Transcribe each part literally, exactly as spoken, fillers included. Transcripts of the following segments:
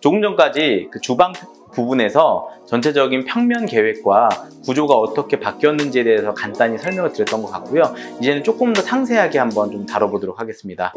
조금 전까지 그 주방 부분에서 전체적인 평면 계획과 구조가 어떻게 바뀌었는지에 대해서 간단히 설명을 드렸던 것 같고요. 이제는 조금 더 상세하게 한번 좀 다뤄보도록 하겠습니다.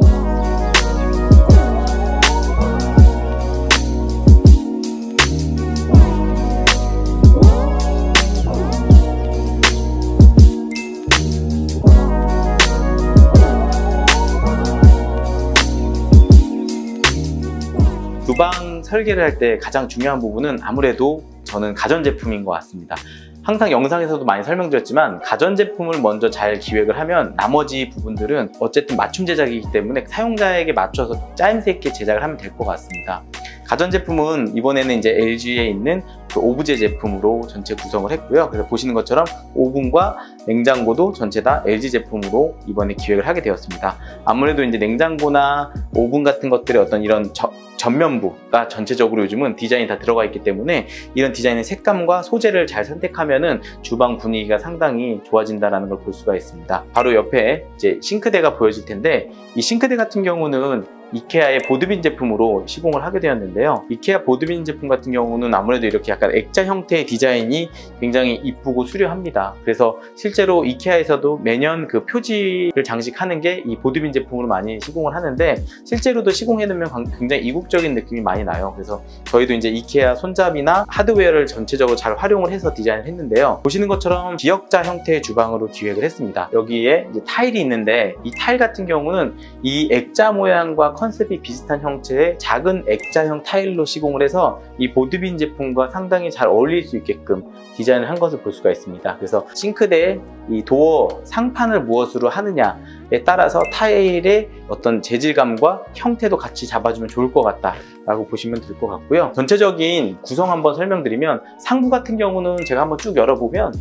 주방 설계를 할 때 가장 중요한 부분은 아무래도 저는 가전제품인 것 같습니다. 항상 영상에서도 많이 설명드렸지만 가전제품을 먼저 잘 기획을 하면 나머지 부분들은 어쨌든 맞춤 제작이기 때문에 사용자에게 맞춰서 짜임새 있게 제작을 하면 될 것 같습니다. 가전제품은 이번에는 이제 엘지에 있는 그 오브제 제품으로 전체 구성을 했고요. 그래서 보시는 것처럼 오븐과 냉장고도 전체 다 엘지 제품으로 이번에 기획을 하게 되었습니다. 아무래도 이제 냉장고나 오븐 같은 것들의 어떤 이런 저, 전면부가 전체적으로 요즘은 디자인이 다 들어가 있기 때문에 이런 디자인의 색감과 소재를 잘 선택하면은 주방 분위기가 상당히 좋아진다는 걸 볼 수가 있습니다. 바로 옆에 이제 싱크대가 보여질 텐데 이 싱크대 같은 경우는 이케아의 보드빈 제품으로 시공을 하게 되었는데요. 이케아 보드빈 제품 같은 경우는 아무래도 이렇게 약간 액자 형태의 디자인이 굉장히 이쁘고 수려합니다. 그래서 실제로 이케아에서도 매년 그 표지를 장식하는 게 이 보드빈 제품으로 많이 시공을 하는데 실제로도 시공해놓으면 굉장히 이국적인 느낌이 많이 나요. 그래서 저희도 이제 이케아 손잡이나 하드웨어를 전체적으로 잘 활용을 해서 디자인을 했는데요. 보시는 것처럼 기역자 형태의 주방으로 기획을 했습니다. 여기에 이제 타일이 있는데 이 타일 같은 경우는 이 액자 모양과 컨셉이 비슷한 형체의 작은 액자형 타일로 시공을 해서 이 보드빈 제품과 상당히 잘 어울릴 수 있게끔 디자인을 한 것을 볼 수가 있습니다. 그래서 싱크대에 이 도어 상판을 무엇으로 하느냐에 따라서 타일의 어떤 재질감과 형태도 같이 잡아주면 좋을 것 같다 라고 보시면 될 것 같고요. 전체적인 구성 한번 설명드리면 상부 같은 경우는 제가 한번 쭉 열어보면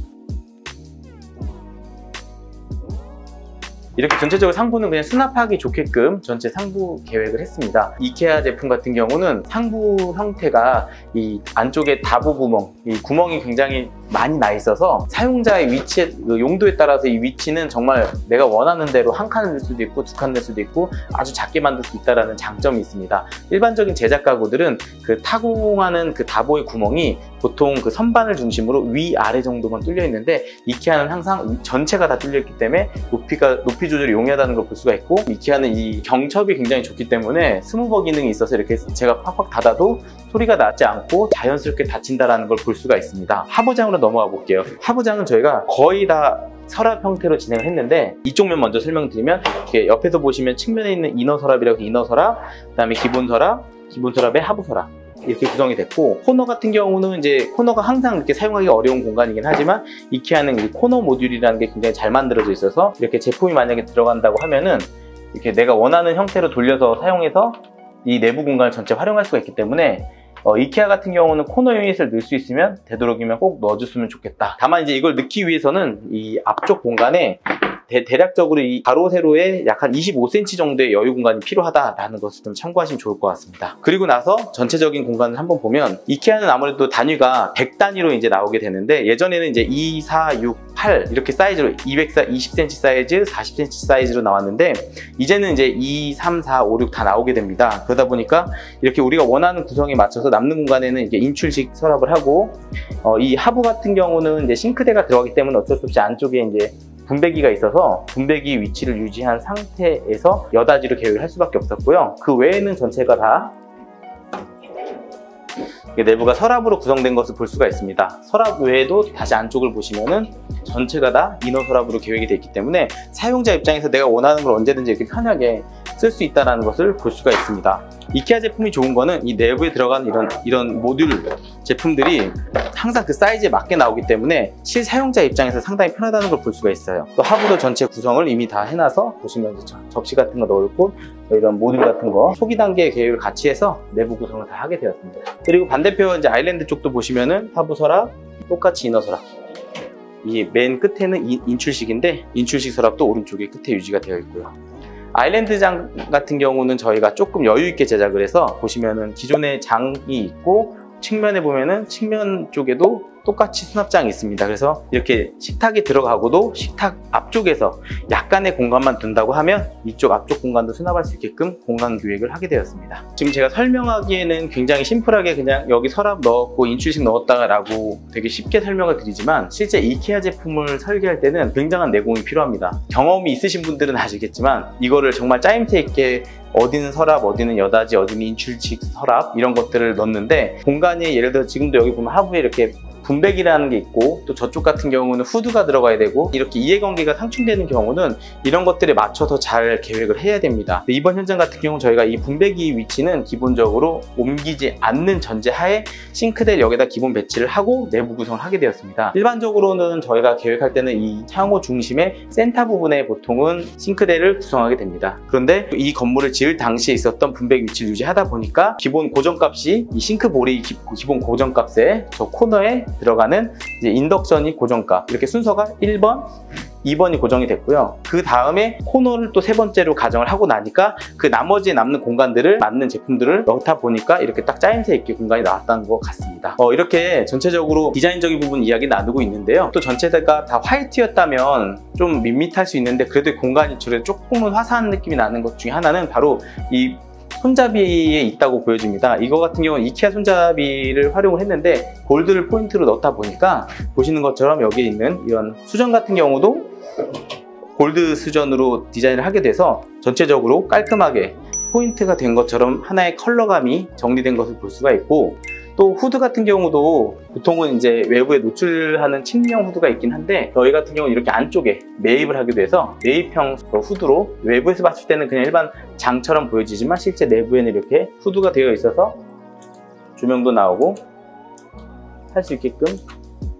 이렇게 전체적으로 상부는 그냥 수납하기 좋게끔 전체 상부 계획을 했습니다. 이케아 제품 같은 경우는 상부 형태가 이 안쪽에 다보 구멍, 이 구멍이 굉장히 많이 나 있어서 사용자의 위치에, 그 용도에 따라서 이 위치는 정말 내가 원하는 대로 한 칸을 넣을 수도 있고 두 칸을 넣을 수도 있고 아주 작게 만들 수 있다는 장점이 있습니다. 일반적인 제작 가구들은 그 타공하는 그 다보의 구멍이 보통 그 선반을 중심으로 위, 아래 정도만 뚫려 있는데 이케아는 항상 전체가 다 뚫려 있기 때문에 높이가 높이 조절이 용이하다는 걸 볼 수가 있고 이케아는 이 경첩이 굉장히 좋기 때문에 스무버 기능이 있어서 이렇게 제가 팍팍 닫아도 소리가 나지 않고 자연스럽게 닫힌다는 걸 볼 수가 있습니다. 하부장으로 넘어가 볼게요. 하부장은 저희가 거의 다 서랍 형태로 진행을 했는데 이쪽 면 먼저 설명드리면 이렇게 옆에서 보시면 측면에 있는 이너 서랍이라고 해서 이너 서랍, 그 다음에 기본 서랍, 기본 서랍의 하부 서랍 이렇게 구성이 됐고 코너 같은 경우는 이제 코너가 항상 이렇게 사용하기 어려운 공간이긴 하지만 이케아는 이 코너 모듈이라는 게 굉장히 잘 만들어져 있어서 이렇게 제품이 만약에 들어간다고 하면은 이렇게 내가 원하는 형태로 돌려서 사용해서 이 내부 공간을 전체 활용할 수가 있기 때문에 어, 이케아 같은 경우는 코너 유닛을 넣을 수 있으면 되도록이면 꼭 넣어줬으면 좋겠다. 다만 이제 이걸 넣기 위해서는 이 앞쪽 공간에 대, 대략적으로 이 가로 세로에 약 한 이십오 센티미터 정도의 여유 공간이 필요하다라는 것을 좀 참고하시면 좋을 것 같습니다. 그리고 나서 전체적인 공간을 한번 보면 이케아는 아무래도 단위가 백 단위로 이제 나오게 되는데 예전에는 이제 이, 사, 육, 팔 이렇게 사이즈로 이백사, 이십 센티미터 사이즈, 사십 센티미터 사이즈로 나왔는데 이제는 이제 이, 삼, 사, 오, 육 다 나오게 됩니다. 그러다 보니까 이렇게 우리가 원하는 구성에 맞춰서 남는 공간에는 이게 인출식 서랍을 하고 어, 이 하부 같은 경우는 이제 싱크대가 들어가기 때문에 어쩔 수 없이 안쪽에 이제 분배기가 있어서 분배기 위치를 유지한 상태에서 여닫이로 계획을 할 수밖에 없었고요. 그 외에는 전체가 다 내부가 서랍으로 구성된 것을 볼 수가 있습니다. 서랍 외에도 다시 안쪽을 보시면은 전체가 다 이너 서랍으로 계획이 되어 있기 때문에 사용자 입장에서 내가 원하는 걸 언제든지 이렇게 편하게 쓸 수 있다는 것을 볼 수가 있습니다. 이케아 제품이 좋은 거는 이 내부에 들어간 이런, 이런 모듈 제품들이 항상 그 사이즈에 맞게 나오기 때문에 실사용자 입장에서 상당히 편하다는 걸 볼 수가 있어요. 또 하부도 전체 구성을 이미 다 해놔서 보시면 접시 같은 거 넣고 이런 모듈 같은 거 초기 단계 계획을 같이 해서 내부 구성을 다 하게 되었습니다. 그리고 반대편 이제 아일랜드 쪽도 보시면은 하부 서랍, 똑같이 이너 서랍. 이 맨 끝에는 인, 인출식인데 인출식 서랍도 오른쪽에 끝에 유지가 되어 있고요. 아일랜드장 같은 경우는 저희가 조금 여유 있게 제작을 해서 보시면은 기존의 장이 있고 측면에 보면은 측면 쪽에도 똑같이 수납장이 있습니다. 그래서 이렇게 식탁이 들어가고도 식탁 앞쪽에서 약간의 공간만 둔다고 하면 이쪽 앞쪽 공간도 수납할 수 있게끔 공간 기획을 하게 되었습니다. 지금 제가 설명하기에는 굉장히 심플하게 그냥 여기 서랍 넣었고 인출식 넣었다 라고 되게 쉽게 설명을 드리지만, 실제 이케아 제품을 설계할 때는 굉장한 내공이 필요합니다. 경험이 있으신 분들은 아시겠지만 이거를 정말 짜임새 있게 어디는 서랍, 어디는 여닫이, 어디는 인출식 서랍 이런 것들을 넣는데, 공간이 예를 들어 지금도 여기 보면 하부에 이렇게 분백이라는 게 있고 또 저쪽 같은 경우는 후드가 들어가야 되고, 이렇게 이해관계가 상충되는 경우는 이런 것들에 맞춰서 잘 계획을 해야 됩니다. 이번 현장 같은 경우 저희가 이 분백이 위치는 기본적으로 옮기지 않는 전제하에 싱크대를 여기다 기본 배치를 하고 내부 구성을 하게 되었습니다. 일반적으로는 저희가 계획할 때는 이 창호 중심의 센터 부분에 보통은 싱크대를 구성하게 됩니다. 그런데 이 건물을 지을 당시에 있었던 분백 위치를 유지하다 보니까 기본 고정값이 이 싱크볼이 기본 고정값에 저 코너에 들어가는 이제 인덕션이 고정값, 이렇게 순서가 일 번, 이 번이 고정이 됐고요. 그 다음에 코너를 또 세 번째로 가정을 하고 나니까 그 나머지 남는 공간들을 맞는 제품들을 넣다 보니까 이렇게 딱 짜임새 있게 공간이 나왔다는 것 같습니다. 어, 이렇게 전체적으로 디자인적인 부분 이야기 나누고 있는데요. 또 전체가 다 화이트였다면 좀 밋밋할 수 있는데, 그래도 공간이 줄에 조금은 화사한 느낌이 나는 것 중에 하나는 바로 이 손잡이에 있다고 보여집니다. 이거 같은 경우는 이케아 손잡이를 활용을 했는데 볼드를 포인트로 넣다 보니까 보시는 것처럼 여기 있는 이런 수전 같은 경우도 골드 수전으로 디자인을 하게 돼서 전체적으로 깔끔하게 포인트가 된 것처럼 하나의 컬러감이 정리된 것을 볼 수가 있고, 또 후드 같은 경우도 보통은 이제 외부에 노출하는 침형 후드가 있긴 한데 저희 같은 경우는 이렇게 안쪽에 매입을 하게 돼서 매입형 후드로 외부에서 봤을 때는 그냥 일반 장처럼 보여지지만 실제 내부에는 이렇게 후드가 되어 있어서 조명도 나오고 할 수 있게끔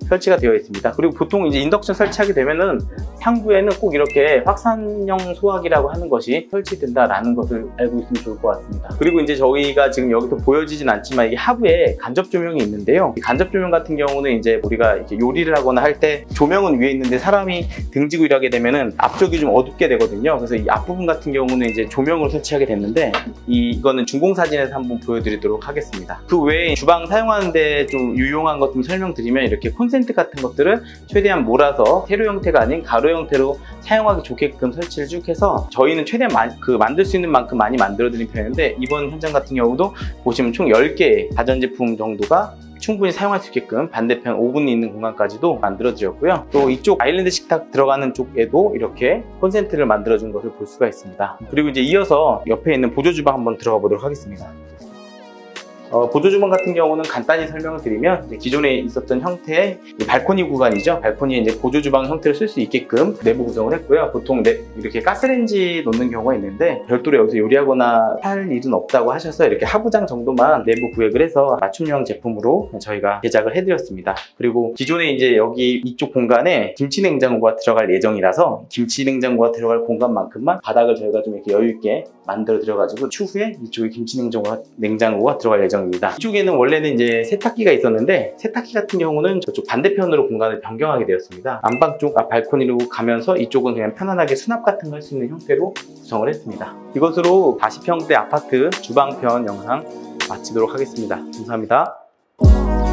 설치가 되어 있습니다. 그리고 보통 이제 인덕션 설치하게 되면은 상부에는 꼭 이렇게 확산형 소화기라고 하는 것이 설치된다라는 것을 알고 있으면 좋을 것 같습니다. 그리고 이제 저희가 지금 여기서 보여지진 않지만 이게 하부에 간접 조명이 있는데요. 이 간접 조명 같은 경우는 이제 우리가 이렇게 요리를 하거나 할 때 조명은 위에 있는데 사람이 등지고 일하게 되면은 앞쪽이 좀 어둡게 되거든요. 그래서 이 앞부분 같은 경우는 이제 조명을 설치하게 됐는데 이, 이거는 준공 사진에서 한번 보여드리도록 하겠습니다. 그 외에 주방 사용하는데 좀 유용한 것 좀 설명드리면, 이렇게 콘센트 같은 것들은 최대한 몰아서 세로 형태가 아닌 가로 형태로 사용하기 좋게끔 설치를 쭉 해서 저희는 최대한 마, 그 만들 수 있는 만큼 많이 만들어드린 편인데, 이번 현장 같은 경우도 보시면 총 열 개의 가전제품 정도가 충분히 사용할 수 있게끔 반대편 오 분이 있는 공간까지도 만들어드렸고요. 또 이쪽 아일랜드 식탁 들어가는 쪽에도 이렇게 콘센트를 만들어준 것을 볼 수가 있습니다. 그리고 이제 이어서 옆에 있는 보조주방 한번 들어가 보도록 하겠습니다. 어, 보조주방 같은 경우는 간단히 설명을 드리면 이제 기존에 있었던 형태의 발코니 구간이죠. 발코니에 이제 보조주방 형태를 쓸 수 있게끔 내부 구성을 했고요. 보통 네, 이렇게 가스레인지 놓는 경우가 있는데 별도로 여기서 요리하거나 할 일은 없다고 하셔서 이렇게 하부장 정도만 내부 구획을 해서 맞춤형 제품으로 저희가 제작을 해드렸습니다. 그리고 기존에 이제 여기 이쪽 공간에 김치냉장고가 들어갈 예정이라서 김치냉장고가 들어갈 공간만큼만 바닥을 저희가 좀 이렇게 여유있게 만들어 드려가지고 추후에 이쪽에 김치냉장고가 냉장고가 들어갈 예정. 이쪽에는 원래는 이제 세탁기가 있었는데 세탁기 같은 경우는 저쪽 반대편으로 공간을 변경하게 되었습니다. 안방 쪽 앞 발코니로 가면서 이쪽은 그냥 편안하게 수납 같은 걸 할 수 있는 형태로 구성을 했습니다. 이것으로 사십 평대 아파트 주방편 영상 마치도록 하겠습니다. 감사합니다.